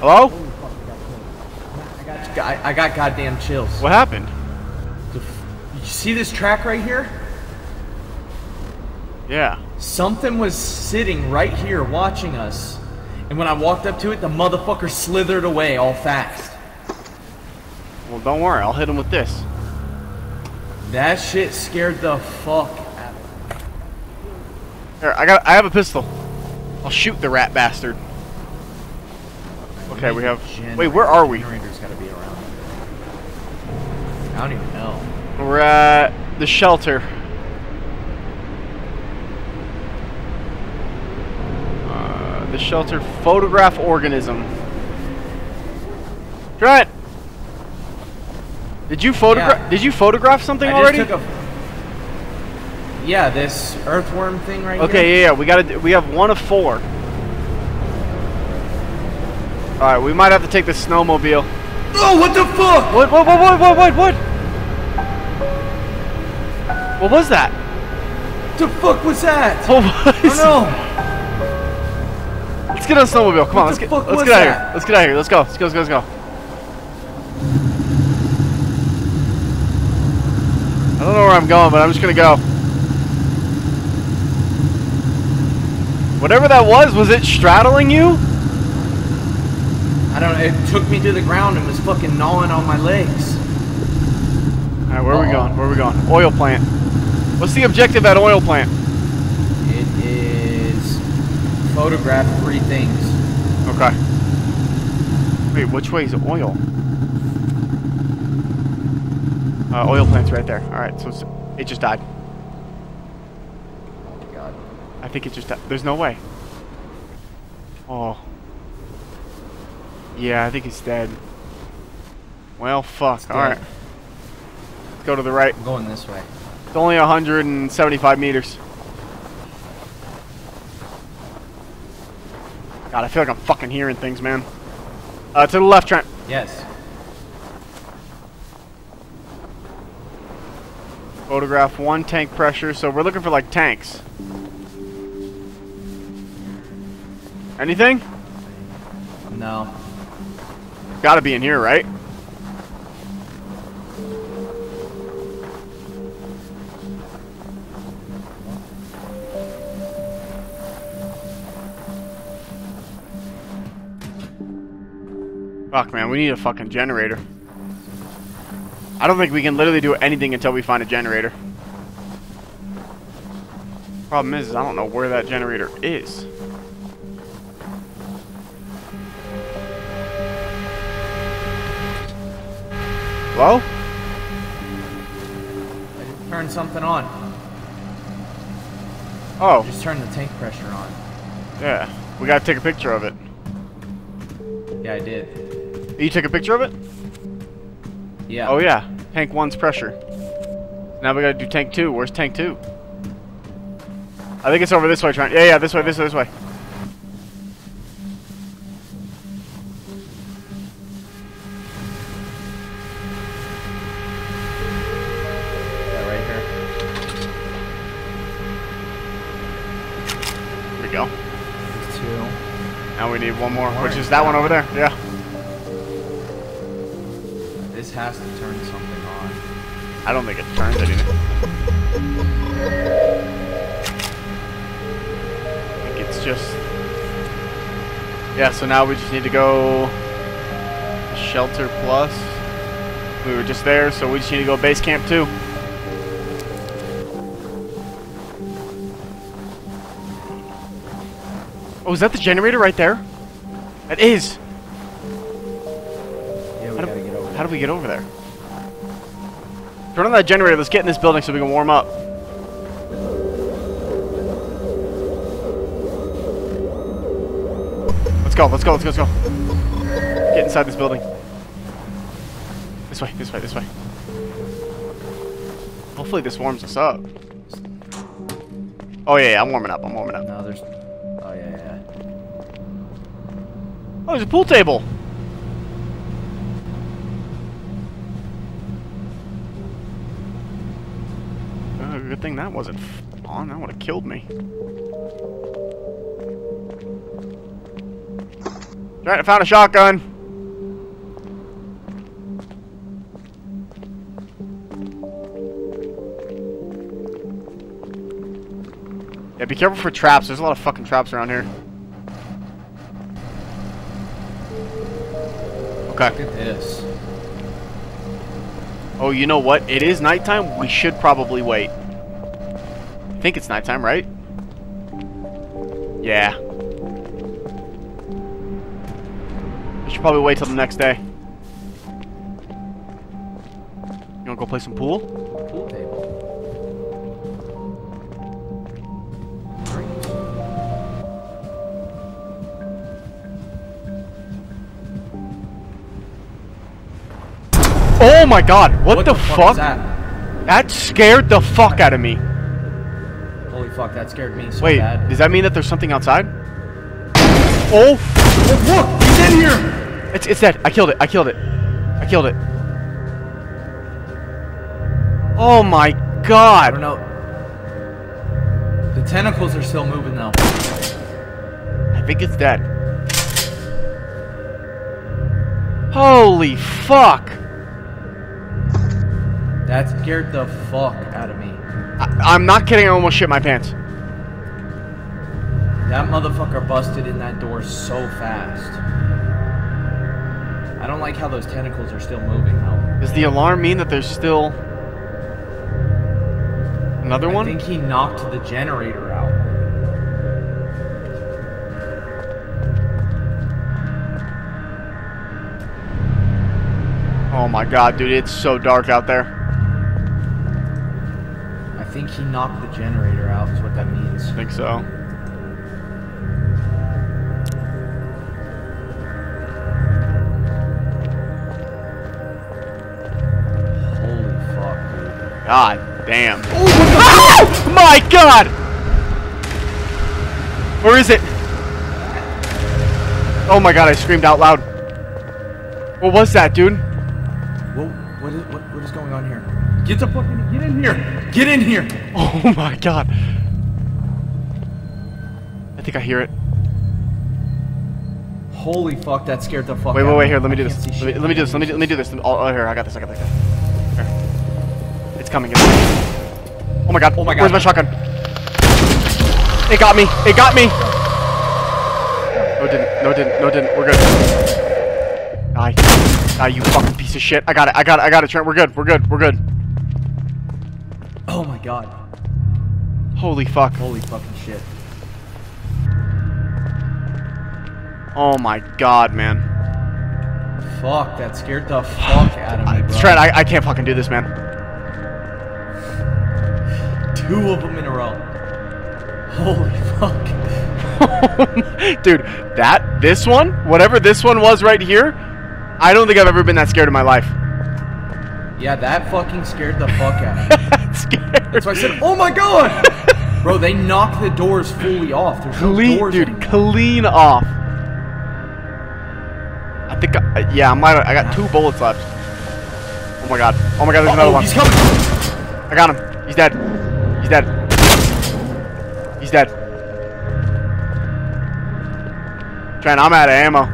Hello? I got goddamn chills. What happened? You see this track right here? Yeah. Something was sitting right here watching us. And when I walked up to it, the motherfucker slithered away all fast. Well, don't worry. I'll hit him with this. That shit scared the fuck out of me. Here, I have a pistol. I'll shoot the rat bastard. Okay, we have... Wait, where are we? Generator's gotta be around. I don't even know. We're at the shelter. The shelter photograph organism. Try it! Did you photograph? Yeah. Did you photograph something already? Yeah, this earthworm thing right here. Okay, yeah, we have 1 of 4. All right, we might have to take the snowmobile. Oh, what the fuck? What? What was that? The fuck was that? Oh, oh no! Let's get on a snowmobile. Come on, let's get out of here. Let's get out of here. Let's go. Let's go. Let's go. Let's go. I don't know where I'm going, but I'm just gonna go. Whatever that was it straddling you? I don't know, it took me to the ground and was fucking gnawing on my legs. Alright, where are we going? Where are we going? Oil plant. What's the objective at oil plant? It is... photograph 3 things. Okay. Wait, which way is oil? Oil plant's right there. Alright, so it just died. Oh my god. I think it just died. There's no way. Oh. Yeah, I think it's dead. Well, fuck. Alright. Let's go to the right. I'm going this way. It's only 175 meters. God, I feel like I'm fucking hearing things, man. To the left, Trent. Yes. Photograph 1 tank pressure, so we're looking for like tanks. Anything? No. Gotta be in here, right? Fuck, man, we need a fucking generator. I don't think we can literally do anything until we find a generator. Problem is I don't know where that generator is. Hello? I just turned something on. Oh. I just turned the tank pressure on. Yeah. We gotta take a picture of it. Yeah, I did. You took a picture of it? Yeah. Oh yeah, tank 1's pressure. Now we gotta do tank 2. Where's tank 2? I think it's over this way, Trent. Yeah, this way, this way, this way. Yeah, right here. There we go. There's 2. Now we need 1 more, which is that one over there. Yeah. This has to turn something on. I don't think it turns anything. I think it's just... Yeah, so now we just need to go... Shelter Plus. We were just there, so we just need to go Base Camp 2. Oh, is that the generator right there? That is! How do we get over there? Turn on that generator. Let's get in this building so we can warm up. Let's go. Let's go. Let's go. Let's go. Get inside this building. This way. This way. This way. Hopefully this warms us up. Oh yeah, yeah, I'm warming up. I'm warming up. No, there's. Oh yeah, yeah. Oh, there's a pool table. Good thing that wasn't on. That would have killed me. Alright, I found a shotgun. Yeah, be careful for traps. There's a lot of fucking traps around here. Okay. It is. Oh, you know what? It is nighttime. We should probably wait. I think it's nighttime, right? Yeah. We should probably wait till the next day. You wanna go play some pool? Pool table. Oh my god! What the fuck? That scared the fuck out of me. Holy fuck, that scared me so bad. Wait, does that mean that there's something outside? Oh! Look! He's in here! It's dead. I killed it. I killed it. I killed it. Oh my god! I don't know. The tentacles are still moving though. I think it's dead. Holy fuck! That scared the fuck out of me. I'm not kidding, I almost shit my pants. That motherfucker busted in that door so fast. I don't like how those tentacles are still moving though. Does the alarm mean that there's still another one? I think he knocked the generator out. Oh my god, dude, it's so dark out there. I think he knocked the generator out is what that means. I think so. Holy fuck, dude. God damn. Ooh, oh my god! Where is it? Oh my god, I screamed out loud. What was that, dude? Whoa, what is going on here? Get the fucking get in here! Get in here! Oh my god. I think I hear it. Holy fuck, that scared the fuck out of me. Wait, here, let me do this. Let me do this. Let me do this. Oh, here, I got this. Here. It's coming. Oh my god. Oh my god. Where's my shotgun? It got me. It got me. No, it didn't. No, it didn't. No, it didn't. We're good. Die. Die, you fucking piece of shit. I got it. I got it, Trent. We're good. We're good. Oh my god. Holy fuck. Holy fucking shit. Oh my god, man. Fuck, that scared the fuck out of me, bro. Trent, I can't fucking do this, man. 2 of them in a row. Holy fuck. Dude, whatever this one was right here, I don't think I've ever been that scared in my life. Yeah, that fucking scared the fuck out of me. That's why I said, oh my god! Bro, they knocked the doors fully off. There's no doors anymore. Clean off. I think, yeah, I got 2 bullets left. Oh my god. Oh my god, there's another one. He's coming! I got him. He's dead. He's dead. He's dead. Trent, I'm out of ammo.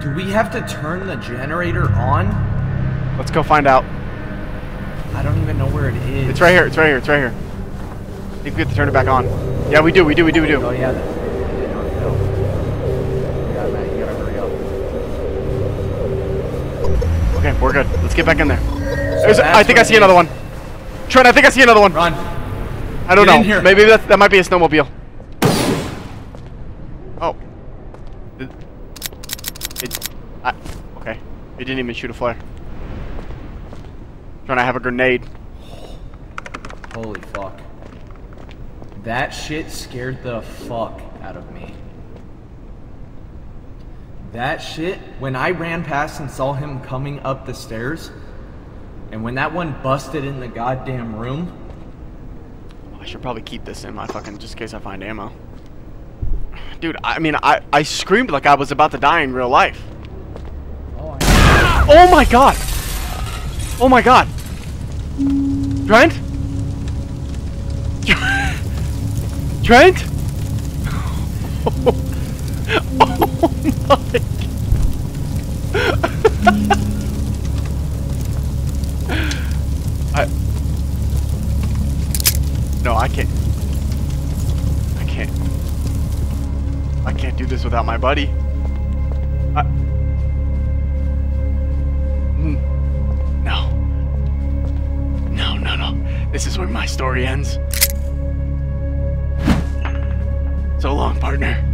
Do we have to turn the generator on? Let's go find out. I don't even know where it is. It's right here. It's right here. I think we have to turn it back on. Yeah, we do. Oh yeah. Yeah, man, you gotta hurry up. Okay, we're good. Let's get back in there. So I think I see another one. Trent, I think I see another one. Run. I don't know. Here. Maybe that might be a snowmobile. Oh. Okay. It didn't even shoot a flare. Trying to have a grenade. Holy fuck. That shit scared the fuck out of me. That shit, when I ran past and saw him coming up the stairs, and when that one busted in the goddamn room. I should probably keep this in my fucking, just in case I find ammo. Dude, I mean, I screamed like I was about to die in real life. Oh, oh my god! Oh my god! Trent? Trent? Oh my! No, I can't do this without my buddy. No. This is where my story ends. So long, partner.